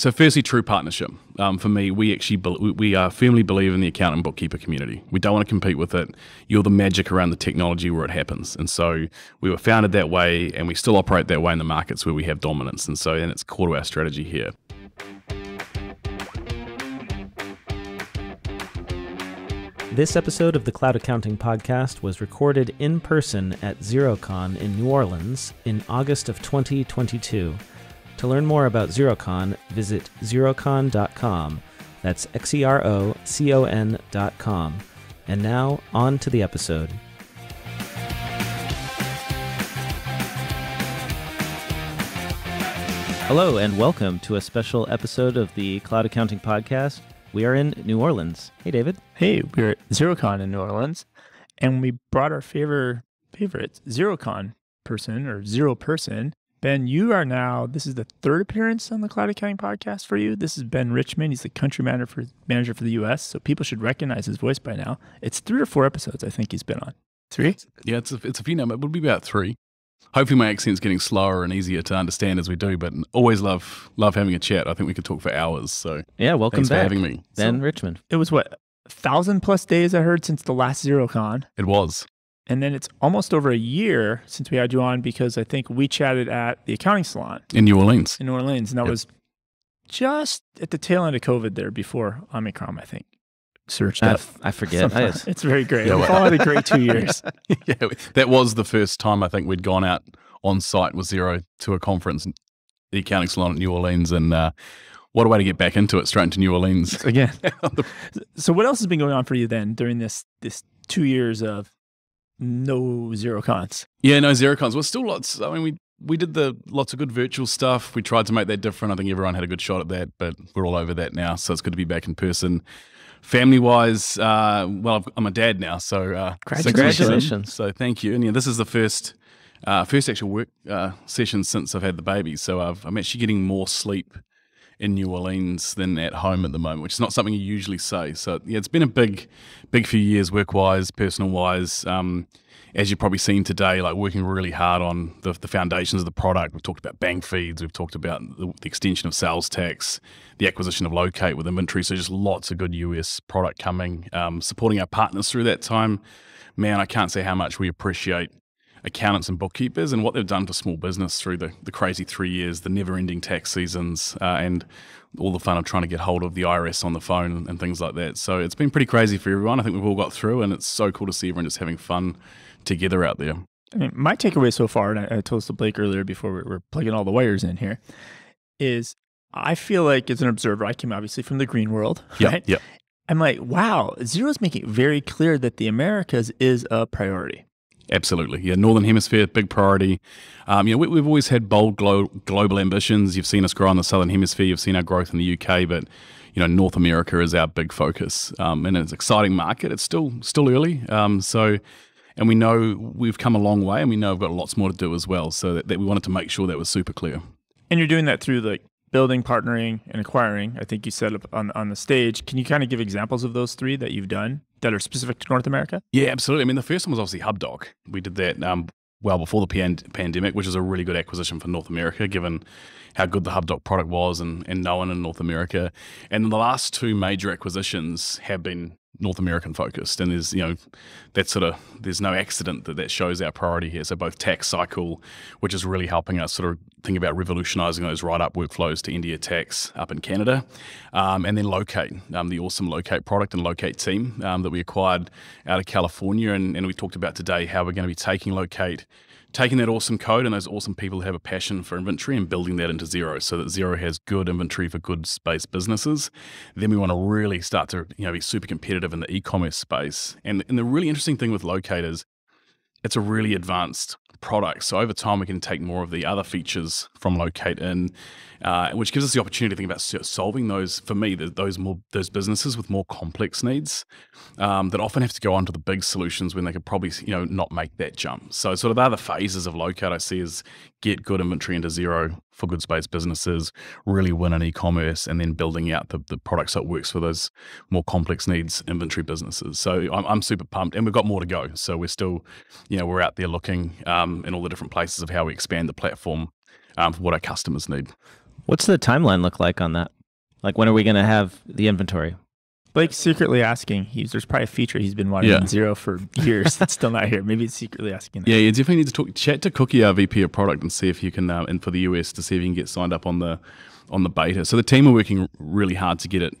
So firstly, true partnership. For me, we firmly believe in the accountant bookkeeper community. We don't want to compete with it. You're the magic around the technology where it happens. And so we were founded that way, and we still operate that way in the markets where we have dominance. And so it's core to our strategy here. This episode of the Cloud Accounting Podcast was recorded in person at Xerocon in New Orleans in August of 2022. To learn more about Xerocon, visit xerocon.com. That's XEROCON.com. And now, on to the episode. Hello, and welcome to a special episode of the Cloud Accounting Podcast. We are in New Orleans. Hey, David. Hey, we're at Xerocon in New Orleans, and we brought our favorite Xerocon person, or Xero person. Ben, you are now, this is the third appearance on the Cloud Accounting Podcast for you. This is Ben Richmond. He's the country manager for the U.S., so people should recognize his voice by now. It's 3 or 4 episodes I think he's been on. 3? Yeah, it's a few number. It would be about 3. Hopefully my accent's getting slower and easier to understand as we do, but always love having a chat. I think we could talk for hours. So yeah, welcome back. Thanks for having me. Ben Richmond. It was what, 1,000+ days I heard since the last Xerocon. It was. And then it's almost over a year since we had you on, because I think we chatted at the accounting salon. In New Orleans. In New Orleans. And that was just at the tail end of COVID there, before Omicron, I think. I forget. It's very great. Yeah, we've all had a great 2 years. Yeah, that was the first time I think we'd gone out on site with Xero to a conference, the accounting salon at New Orleans. And what a way to get back into it, straight into New Orleans. Again. So what else has been going on for you then during this 2 years of no Xerocons? Yeah, no Xerocons. Well, still lots. I mean, we did lots of good virtual stuff. We tried to make that different. I think everyone had a good shot at that, but we're all over that now. So it's good to be back in person. Family-wise, well, I'm a dad now, so congratulations. So thank you. And yeah, this is the first actual work session since I've had the baby. So I'm actually getting more sleep in New Orleans than at home at the moment, which is not something you usually say. So yeah, it's been a big few years work-wise, personal-wise. As you've probably seen today, like working really hard on the foundations of the product. We've talked about bank feeds. We've talked about the extension of sales tax, the acquisition of Locate with inventory. So just lots of good US product coming, supporting our partners through that time. Man, I can't say how much we appreciate accountants and bookkeepers and what they've done for small business through the crazy 3 years, the never-ending tax seasons, and all the fun of trying to get hold of the IRS on the phone and things like that. So it's been pretty crazy for everyone. I think we've all got through, and it's so cool to see everyone just having fun together out there. I mean, my takeaway so far, and I told this to Blake earlier before we were plugging all the wires in here, is I feel like as an observer, I came obviously from the green world, right? Yep. I'm like, wow, Xero's making it very clear that the Americas is a priority. Absolutely. Yeah, Northern Hemisphere, big priority. You know, we've always had bold global ambitions. You've seen us grow in the Southern Hemisphere. You've seen our growth in the UK, but, you know, North America is our big focus. And it's an exciting market. It's still early. And we know we've come a long way, and we know we've got lots more to do as well. So that we wanted to make sure that was super clear. And you're doing that through like building, partnering, and acquiring, I think you said up on the stage. Can you kind of give examples of those three that you've done that are specific to North America? Yeah, absolutely. I mean, the first one was obviously HubDoc. We did that well before the pandemic, which is a really good acquisition for North America, given how good the HubDoc product was and known in North America. And the last two major acquisitions have been North American focused, and there's, you know, that sort of, there's no accident that shows our priority here. So both Tax Cycle, which is really helping us sort of think about revolutionizing those write-up workflows to India tax up in Canada, and then Locate, the awesome Locate product and Locate team that we acquired out of California, and we talked about today how we're going to be taking Locate, taking that awesome code and those awesome people who have a passion for inventory and building that into Xero so that Xero has good inventory for goods-based businesses. Then we want to really start to, you know, be super competitive in the e-commerce space. And the really interesting thing with Locate is it's a really advanced product. So over time, we can take more of the other features from Locate in, which gives us the opportunity to think about solving those, for me, those businesses with more complex needs that often have to go onto the big solutions when they could probably, you know, not make that jump. So sort of the other phases of Locate I see is get good inventory into Xero for goods-based businesses, really win in e-commerce, and then building out the products that works for those more complex needs inventory businesses. So I'm super pumped, and we've got more to go. So we're still, you know, we're out there looking in all the different places of how we expand the platform for what our customers need. What's the timeline look like on that? Like, when are we going to have the inventory? Blake's secretly asking. There's probably a feature he's been wanting in Xero for years that's still not here. Maybe it's secretly asking that. Yeah, you definitely need to chat to Cookie, our VP of product, and see if you can, and for the US, to see if you can get signed up on the beta. So the team are working really hard to get it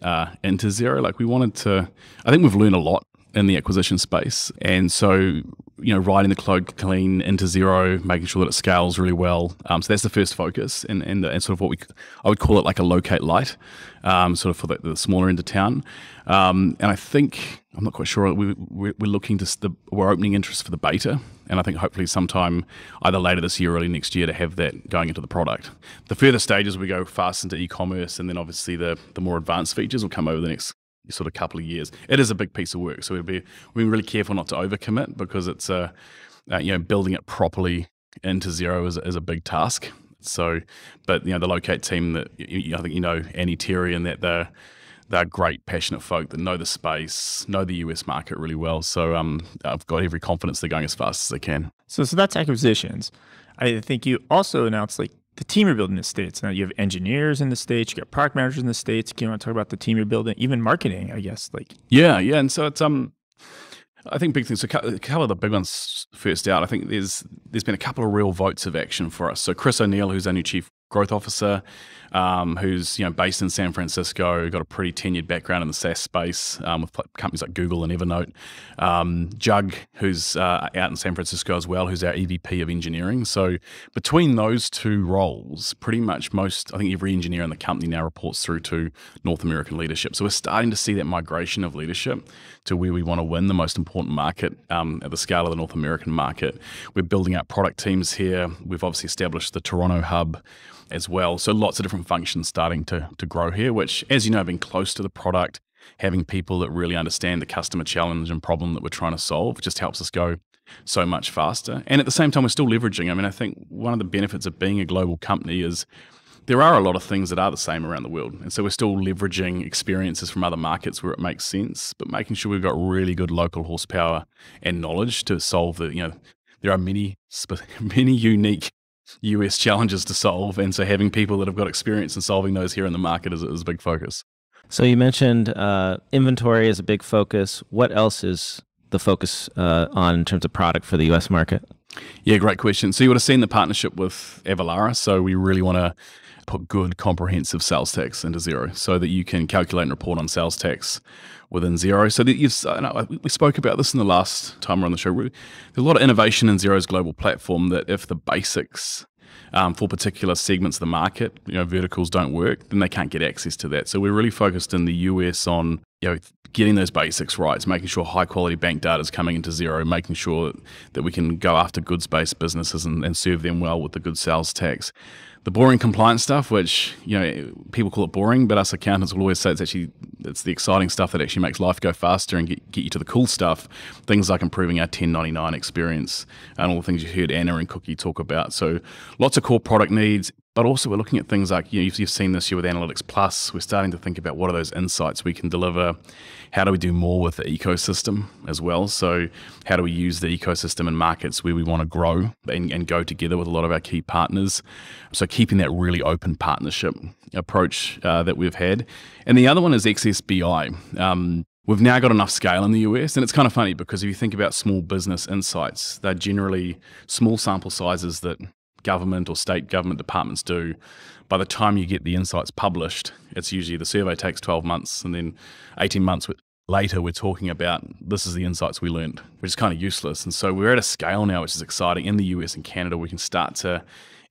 into Xero. Like, we wanted to, I think we've learned a lot in the acquisition space. And so, you know, riding the cloud clean into Xero, making sure that it scales really well. So that's the first focus, and sort of what I would call it like a locate light, sort of for the smaller end of town. And I think, I'm not quite sure, we're looking to, we're opening interest for the beta. And I think hopefully sometime either later this year or early next year to have that going into the product. The further stages we go fast into e-commerce, and then obviously the more advanced features will come over the next sort of couple of years. It is a big piece of work, so we've been really careful not to overcommit, because it's you know, building it properly into Xero is a big task. So, but you know, the Locate team, that I think you know, Annie Terry, and that they're great, passionate folk that know the space, know the US market really well. So I've got every confidence they're going as fast as they can. So that's acquisitions. I think you also announced like the team you're building in the States. Now you have engineers in the States, you got product managers in the States. Can you want to talk about the team you're building, even marketing, I guess? Like, yeah. And so it's, I think big things, so a couple of the big ones first out. I think there's been a couple of real votes of action for us. So Chris O'Neill, who's our new Chief Growth Officer, who's, you know, based in San Francisco, got a pretty tenured background in the SaaS space, with companies like Google and Evernote. Jug, who's out in San Francisco as well, who's our EVP of engineering. So between those two roles, pretty much I think every engineer in the company now reports through to North American leadership. So we're starting to see that migration of leadership to where we want to win the most important market, at the scale of the North American market. We're building out product teams here. We've obviously established the Toronto hub as well. So lots of different functions starting to grow here, which, as you know, being close to the product, having people that really understand the customer challenge and problem that we're trying to solve just helps us go so much faster. And at the same time, we're still leveraging. I mean, I think one of the benefits of being a global company is there are a lot of things that are the same around the world. And so we're still leveraging experiences from other markets where it makes sense, but making sure we've got really good local horsepower and knowledge to solve the, you know, there are many unique US challenges to solve, and so having people that have got experience in solving those here in the market is a big focus. So you mentioned inventory is a big focus. What else is the focus on in terms of product for the US market? Yeah, great question. So you would have seen the partnership with Avalara. So we really want to put good comprehensive sales tax into Xero so that you can calculate and report on sales tax within Xero. So that we spoke about this in the last time we were on the show. There's a lot of innovation in Xero's global platform that if the basics for particular segments of the market, you know, verticals don't work, then they can't get access to that. So we're really focused in the US on, you know, getting those basics right. It's making sure high quality bank data is coming into Xero, making sure that we can go after goods-based businesses and serve them well with the good sales tax. The boring compliance stuff, which, you know, people call it boring, but us accountants will always say it's the exciting stuff that actually makes life go faster and get you to the cool stuff. Things like improving our 1099 experience and all the things you heard Anna and Cookie talk about. So lots of core product needs, but also we're looking at things like, you know, you've seen this year with Analytics Plus. We're starting to think about what are those insights we can deliver. How do we do more with the ecosystem as well? So how do we use the ecosystem in markets where we want to grow and go together with a lot of our key partners? So keeping that really open partnership approach that we've had. And the other one is XSBI. We've now got enough scale in the US, and it's kind of funny because if you think about small business insights, they're generally small sample sizes that government or state government departments do. By the time you get the insights published, it's usually the survey takes 12 months, and then 18 months later we're talking about this is the insights we learned, which is kind of useless. And so we're at a scale now which is exciting. In the US and Canada, we can start to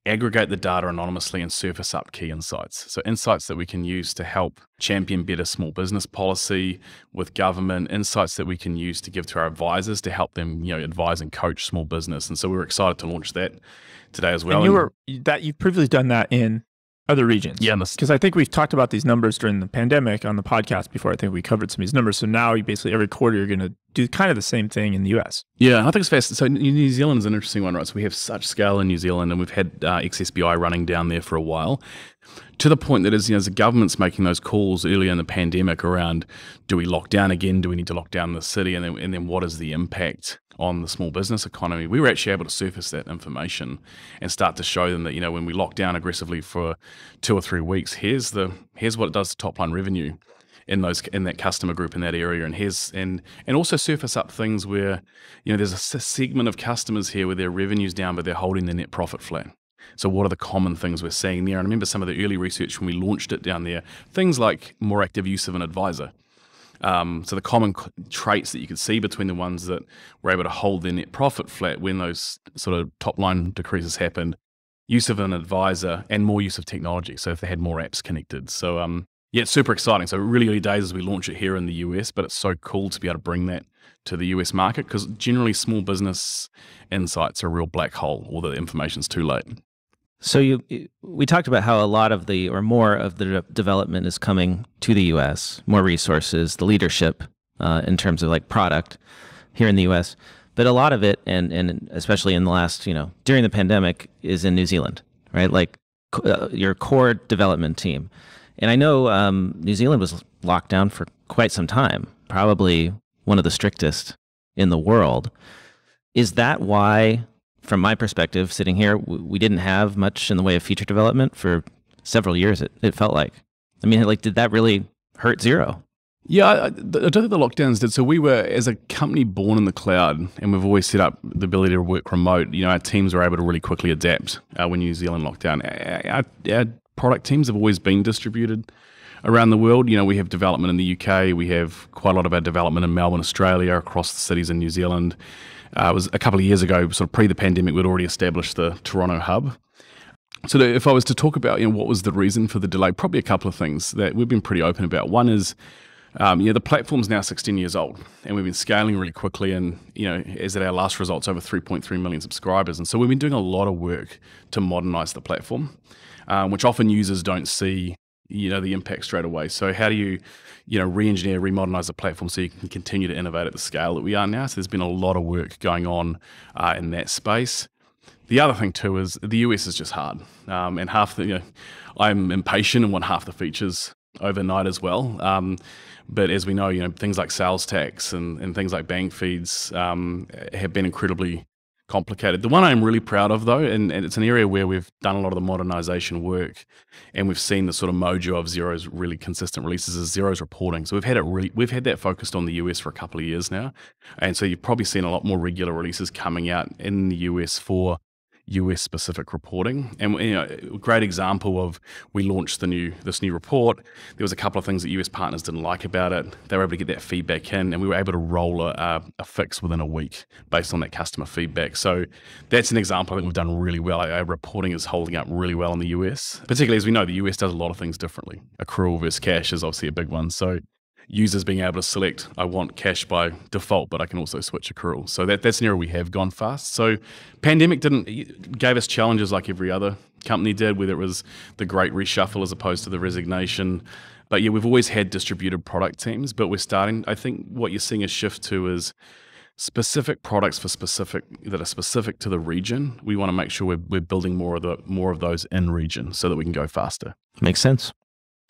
aggregate the data anonymously and surface up key insights. So insights that we can use to help champion better small business policy with government, insights that we can use to give to our advisors to help them, you know, advise and coach small business. And so we're excited to launch that today as well. And you've previously done that in other regions. Yeah, because I think we've talked about these numbers during the pandemic on the podcast before. I think we covered some of these numbers. So now you basically every quarter you're going to do kind of the same thing in the US. Yeah, I think it's fascinating. So New Zealand's an interesting one, right? So we have such scale in New Zealand, and we've had XSBI running down there for a while. to the point that as the government's making those calls earlier in the pandemic around, do we lock down again? Do we need to lock down the city? And then what is the impact on the small business economy? We were actually able to surface that information and start to show them that, you know, when we lock down aggressively for 2 or 3 weeks, here's what it does to top line revenue in that customer group in that area, and also surface up things where, you know, there's a segment of customers here where their revenue's down but they're holding their net profit flat. So what are the common things we're seeing there? And I remember some of the early research when we launched it down there, things like more active use of an advisor. So the common traits that you could see between the ones that were able to hold their net profit flat when those sort of top line decreases happened, use of an advisor and more use of technology. So if they had more apps connected. So yeah, it's super exciting. So really early days as we launch it here in the US, but it's so cool to be able to bring that to the US market, because generally small business insights are a real black hole, all the information's too late. So we talked about how a lot of the, or more of the development is coming to the US, more resources, the leadership in terms of like product here in the US, but a lot of it, and especially in the last, you know, during the pandemic, is in New Zealand, right? Like your core development team. And I know New Zealand was locked down for quite some time, probably one of the strictest in the world. Is that why, from my perspective, sitting here, we didn't have much in the way of feature development for several years, it felt like? I mean, like, did that really hurt Xero? Yeah, I don't think the lockdowns did. So we were, as a company born in the cloud, and we've always set up the ability to work remote, you know, our teams were able to really quickly adapt when New Zealand locked down. Our product teams have always been distributed around the world. You know, we have development in the UK. We have quite a lot of our development in Melbourne, Australia, across the cities in New Zealand. It was a couple of years ago, sort of pre the pandemic, we'd already established the Toronto hub. So if I was to talk about, you know, what was the reason for the delay, probably a couple of things that we've been pretty open about. One is, you know, the platform's now 16 years old and we've been scaling really quickly, and, you know, as at our last results, over 3.3 million subscribers. And so we've been doing a lot of work to modernize the platform, which often users don't see, you know, the impact straight away. So how do you, you know, re-engineer, remodernize the platform so you can continue to innovate at the scale that we are now? So there's been a lot of work going on in that space. The other thing too is the US is just hard, and half the, you know, I'm impatient and want half the features overnight as well. But as we know, you know, things like sales tax and things like bank feeds have been incredibly complicated. The one I'm really proud of though, and it's an area where we've done a lot of the modernization work and we've seen the sort of mojo of Xero's really consistent releases, is Xero's reporting. So we've had that focused on the US for a couple of years now. And so you've probably seen a lot more regular releases coming out in the US for US specific reporting. And, you know, a great example of, we launched this new report. There was a couple of things that US partners didn't like about it. They were able to get that feedback in, and we were able to roll a fix within a week based on that customer feedback. So that's an example I think we've done really well. Our reporting is holding up really well in the US, particularly as we know the US does a lot of things differently. Accrual versus cash is obviously a big one. So users being able to select, I want cash by default, but I can also switch accrual. So that's an area we have gone fast. So pandemic gave us challenges like every other company did, whether it was the great reshuffle as opposed to the resignation. But yeah, we've always had distributed product teams, but we're starting, I think what you're seeing a shift to is specific products that are specific to the region. We want to make sure we're building more of those in region so that we can go faster. Makes sense.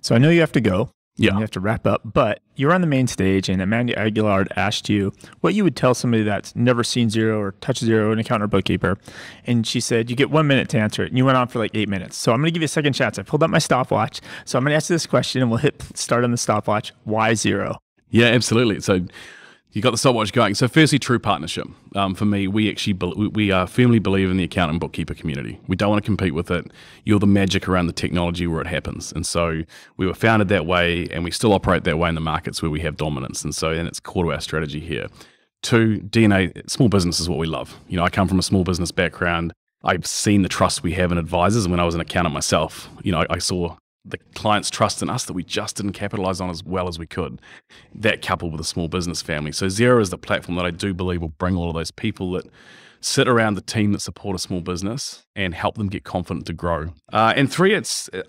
So I know you have to go. Yeah. You have to wrap up, but you're on the main stage, and Amanda Aguilar asked you what you would tell somebody that's never seen Xero or touched Xero, an accountant or bookkeeper. And she said, you get 1 minute to answer it. And you went on for like 8 minutes. So I'm going to give you a second chance. I pulled up my stopwatch. So I'm going to ask you this question, and we'll hit start on the stopwatch. Why Xero? Yeah, absolutely. So you got the stopwatch going. So firstly, true partnership. For me, we firmly believe in the accountant and bookkeeper community. We don't want to compete with it. You're the magic around the technology where it happens. And so we were founded that way, and we still operate that way in the markets where we have dominance. And so, and it's core to our strategy here. Two, DNA, small business is what we love. You know, I come from a small business background. I've seen the trust we have in advisors. And when I was an accountant myself, you know, I saw the clients' trust in us that we just didn't capitalize on as well as we could, that coupled with a small business family. So Xero is the platform that I do believe will bring all of those people that sit around the team that support a small business and help them get confident to grow. And three, I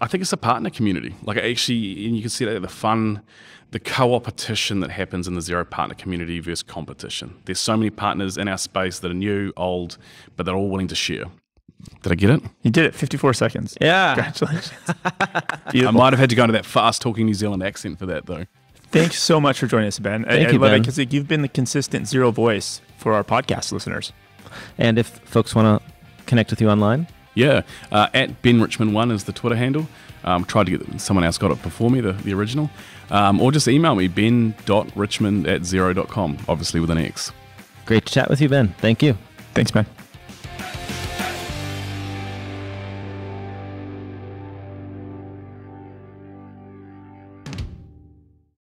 think it's a partner community. Like, actually, and you can see that the fun, the co-opetition that happens in the Xero partner community versus competition. There's so many partners in our space that are new, old, but they're all willing to share. Did I get it? You did it. 54 seconds. Yeah. Congratulations. I might have had to go into that fast-talking New Zealand accent for that, though. Thanks so much for joining us, Ben. Thank you, Ben. I love it because you've been the consistent zero voice for our podcast listeners. And if folks want to connect with you online? Yeah. At Ben Richmond1 is the Twitter handle. Tried to get someone else got it before me, the original. Or just email me, ben.richmond@xero.com, obviously with an X. Great to chat with you, Ben. Thank you. Thanks, Ben.